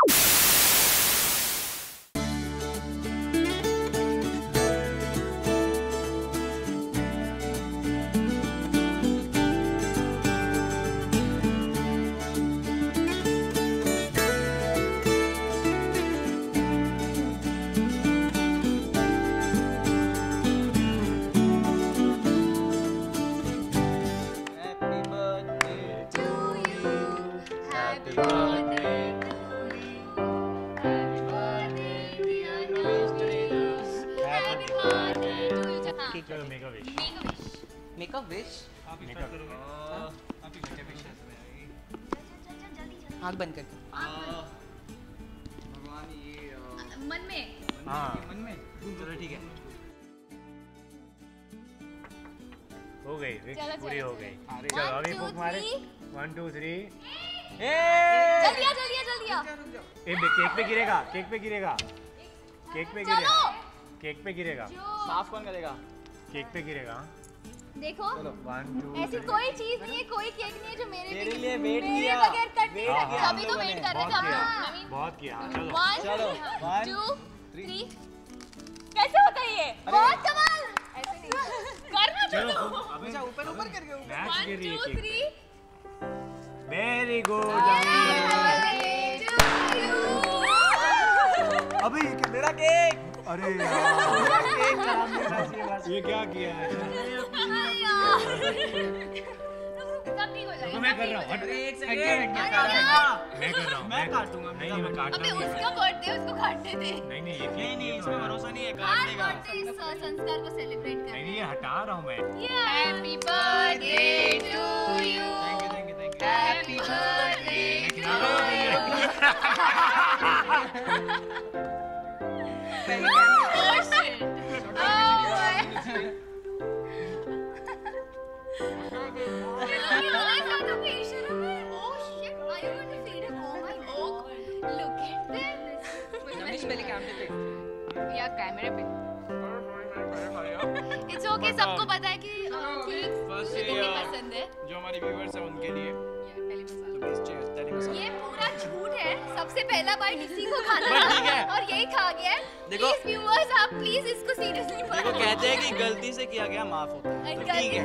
आँख बंद करके भगवान ये मन में चलो ठीक है हो गई विश पूरी हो गई। चलो अभी फूंक मारे 1 2 3 केक पे गिरेगा साफ कौन करेगा केक पे गिरेगा। देखो ऐसी कोई चीज नहीं है कोई केक नहीं है जो मेरे लिए वेट किया अभी तो वेट कर रहे थे हम बहुत किया। चलो 1 2 3 कैसे होता है ये बहुत कमाल ऐसे नहीं करना चलो अच्छा ऊपर करके 1 2 3 वेरी गुड अभी मेरा केक अरे ये क्या किया है मैं कर रहा हूँ मैं काटूंगा नहीं मैं काटूंगा उसका बर्थडे उसको काटने दे नहीं इसमें भरोसा नहीं है काटने का संस्कार को सेलिब्रेट कर नहीं ये हटा रहा हूँ मैं। Happy birthday to you happy birthday कैमरे पे इट्स ओके सबको पता है कि पसंद है जो हमारे व्यूअर्स हैं उनके लिए ये पूरा झूठ है सबसे पहला बाइट इसी को खाना है और यही खा गया है। देखो व्यूअर्स आप प्लीज इसको सीरियसली देखो कहते हैं कि गलती से किया गया माफ होता है ठीक है।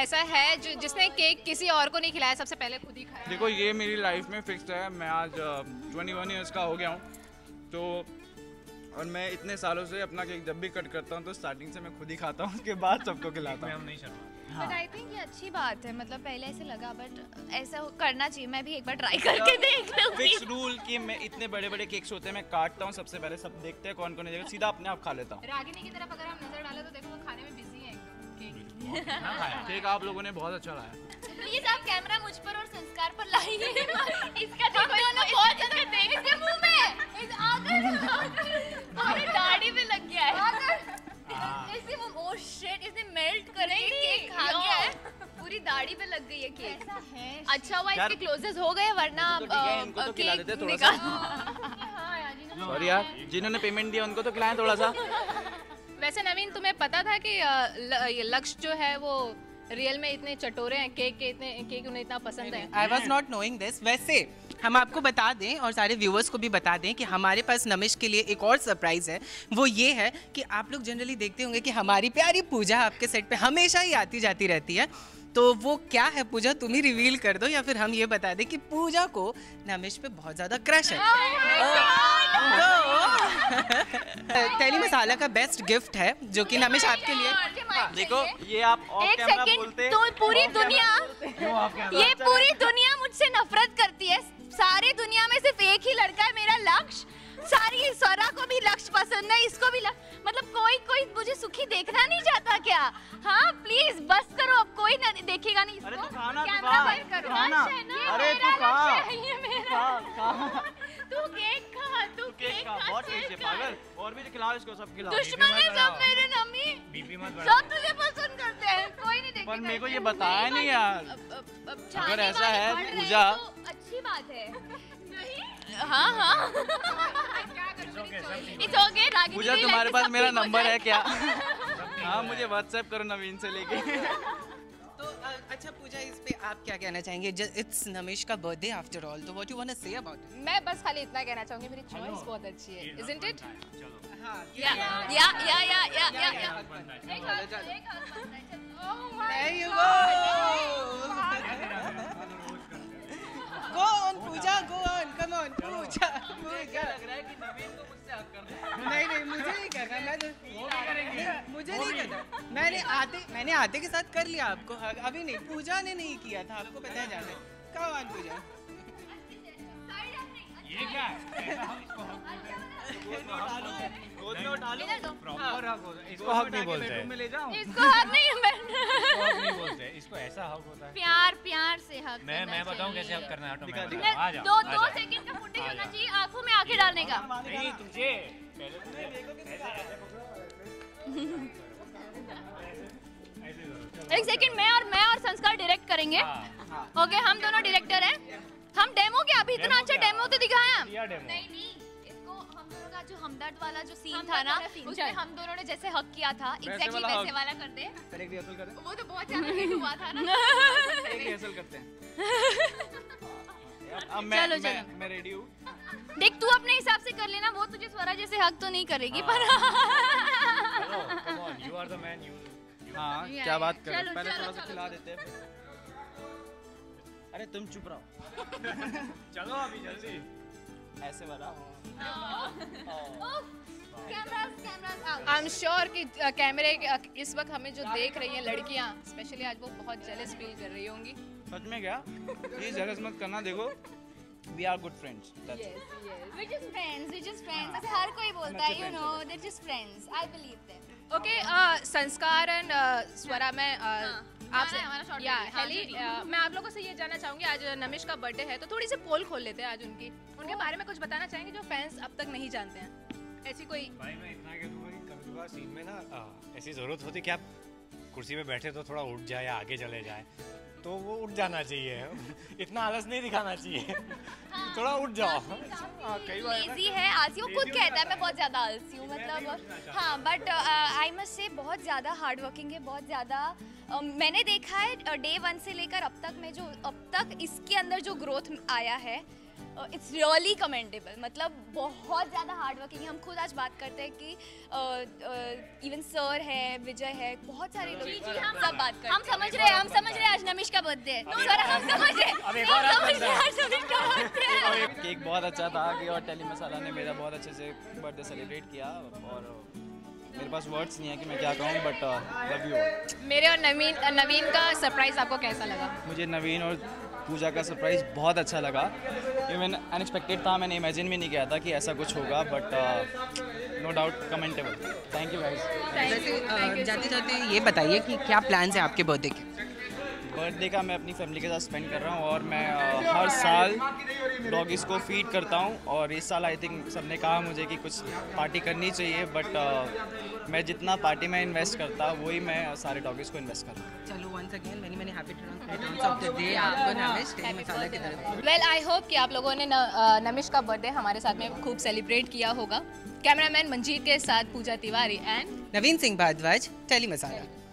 ऐसा है जो जिसने केक किसी और को नहीं खिलाया सबसे पहले खुद ही खाया। देखो ये मेरी लाइफ में फिक्स्ड है मैं आज 21 इयर्स का हो गया हूँ तो और मैं इतने सालों से अपना केक जब भी कट करता हूँ तो स्टार्टिंग से मैं खुद ही खाता हूँ उसके बाद सबको खिलाता हूँ। बट आई थिंक ये अच्छी बात है मतलब पहले ऐसे लगा बट ऐसा करना चाहिए मैं भी एक बार ट्राई करके देख लूंगी। फिक्स रूल कि मैं इतने बड़े बड़े केक्स होते हैं मैं काटता हूँ सबसे पहले सब देखते हैं कौन कौन है सीधा अपने आप खा लेता हूँ। रागिनी की तरफ अगर हम नजर डालें तो देखो खाने में बिजी है केक आप लोगों ने बहुत अच्छा लाया। प्लीज आप कैमरा मुझ पर और संस्कार पर लाइए इसका बहुत ज़्यादा तेज़ से मुंह में इस आगर दाढ़ी पे लग गया है इससे वो ओह शिट इसने मेल्ट करके केक खा गया है पूरी दाढ़ी पे लग गई है केक। अच्छा हुआ इसके क्लोजेस हो गए वरना केक निकाल यार जिन्होंने पेमेंट दिया उनको तो खिलाएं थोड़ा सा। वैसे नवीन तुम्हें पता था कि लक्ष्य जो है वो रियल में इतने चटोरे हैं केक के इतने केक उन्हें इतना पसंद है। I was not knowing this. वैसे हम आपको बता दें और सारे व्यूअर्स को भी बता दें कि हमारे पास नमिश के लिए एक और सरप्राइज़ है वो ये है कि आप लोग जनरली देखते होंगे कि हमारी प्यारी पूजा आपके सेट पे हमेशा ही आती जाती रहती है तो वो क्या है पूजा तुम ही रिवील कर दो या फिर हम ये बता दें कि पूजा को नमिश पे बहुत ज़्यादा क्रश है। टेली मसाला का बेस्ट गिफ्ट है जो कि नमिश आपके लिए। देखो ये आप ऑफ कैमरा बोलते तो पूरी दुनिया मुझसे नफरत करती है सारी दुनिया में सिर्फ एक ही लड़का है मेरा लक्ष्य सारी स्वरा को भी लक्ष्य पसंद है इसको भी मतलब कोई मुझे सुखी देखना नहीं चाहता क्या। हाँ प्लीज बस करो अब कोई ना देखेगा नहीं इसको कैमरा बंद करो। अरे पर मेरे को ये बताया नहीं यार अगर ऐसा है पूजा अच्छी बात है। नहीं? हाँ हाँ। It's okay, Ragini. पूजा तुम्हारे पास मेरा नंबर है क्या? हाँ मुझे व्हाट्सएप करो नवीन से लेके। तो अच्छा पूजा इस पे आप क्या कहना चाहेंगे? It's नमिश का बर्थडे आफ्टर ऑल, तो what you wanna say about it? मैं बस खाली इतना कहना चाहूँगी मेरी चॉइस बहुत अच्छी है, isn't it? या There you go. Go on, Pooja. Go on. Come on, Pooja. मुझे लग रहा है कि नवीन को मुझसे हक करना। नहीं नहीं मुझे नहीं करना, मैं तो मुझे नहीं करना। मैंने आते के साथ कर लिया आपको हक, अभी नहीं पूजा ने नहीं किया था, आपको पता है जाने। Come on, Pooja. ये क्या है? गोद में उठा लो, प्रॉपर हक होता है। इसको हक नहीं बोलते हैं। इसको हक नहीं बोलते, इसको ऐसा हक होता है। प्यार प्यार से हक। मैं बताऊँ कैसे हक करना है। दो सेकंड का फुटेज होना चाहिए आँखों में आँखें डालने का। नहीं तुझे एक सेकंड, मैं और संस्कार डायरेक्ट करेंगे। ओके हम दोनों डायरेक्टर हैं। हम डेमो क्या अभी इतना अच्छा डेमो तो दिखाया नहीं नहीं, इसको हम दोनों का जो हमदर्द वाला जो सीन था ना उसमें हम दोनों ने जैसे हक किया था एग्जैक्टली वैसे वाला कर दे। एक रिहर्सल कर दे, वो तो बहुत ज्यादा हिट हुआ था ना। एक रिहर्सल करते हैं। अब मैं रेडी हूँ। देख तू अपने हिसाब से कर लेना, वो तुझे स्वरा जैसे हक तो नहीं करेगी पर यू आर द मैन। हाँ क्या बात कर रहे, पहले थोड़ा सा खिला देते हैं। अरे तुम चुप रहो। चलो अभी जल्दी। ऐसे वाला। I'm sure कि कैमरे इस वक्त हमें जो देख रही हैं लड़कियां, स्पेशली आज वो बहुत जेलस फील कर रही होंगी। सच में क्या? ये जेलस मत करना, देखो। We are good friends. Yes, yes. We're just friends. We're just friends. ऐसे हर कोई बोलता है, you know, they're just friends. I believe them. Okay, Sanskar and Swara में आपसे या हेली मैं आप लोगों से ये जानना चाहूँगी, आज नमिश का बर्थडे है तो थोड़ी सी पोल खोल लेते हैं आज उनके बारे में कुछ बताना चाहेंगे जो फैंस अब तक नहीं जानते हैं, ऐसी कोई। भाई मैं इतना कह दूँगा कि कभी कभार सीन में ना ऐसी ज़रूरत होती कि आप कुर्सी पे बैठे तो थोड़ा उठ जाए या आगे चले जाए, तो वो उठ जाना चाहिए, इतना आलस नहीं दिखाना चाहिए। थोड़ा उठ जाओ। कई बार लेजी है आलसी, वो खुद कहता है मैं बहुत ज़्यादा आलसी हूँ मतलब। हाँ बट आई मस्ट से बहुत ज़्यादा हार्ड वर्किंग है, बहुत ज़्यादा मैंने देखा है डे वन से लेकर अब तक में जो अब तक इसके अंदर जो ग्रोथ आया है इट्स रियली कमेंडेबल, मतलब बहुत ज़्यादा हार्ड वर्किंग है। हम खुद आज बात करते हैं कि इवन सर है, विजय है, बहुत सारे लोग सब बात करते हैं। हम समझ रहे हैं आज नमिश का बर्थडे है। केक बहुत अच्छा था कि और टेली मसाला ने मेरा बहुत अच्छे से बर्थडे सेलिब्रेट किया और मेरे पास वर्ड्स नहीं है कि मैं क्या कहूँ बट लव यू। मेरे और नवीन का सरप्राइज़ आपको कैसा लगा? मुझे नवीन और पूजा का सरप्राइज़ बहुत अच्छा लगा, इवन अनएक्सपेक्टेड था, मैंने इमेजिन भी नहीं किया था कि ऐसा कुछ होगा but no doubt commendable. Thank you guys. जाते जाते ये बताइए कि क्या प्लान्स हैं आपके बर्थडे के? बर्थडे का मैं अपनी फैमिली के साथ स्पेंड कर रहा हूँ और मैं हर साल डॉगीज़ को फीड करता हूँ और इस साल आई थिंक सबने कहा मुझे कि कुछ पार्टी करनी चाहिए बट मैं जितना पार्टी में इन्वेस्ट करता वही मैं सारे डॉगीज़ को इन्वेस्ट करता हूँ। चलो वंस अगेन मैंने happy returns of the day आपको नमिश टेली मसाला की तरफ से। वेल आई होप कि आप लोगों ने नमिश का बर्थडे हमारे साथ में खूब सेलिब्रेट किया होगा। कैमरामैन मंजीत के साथ पूजा Tiwari and Naveen Singh Bhardwaj, telly masala.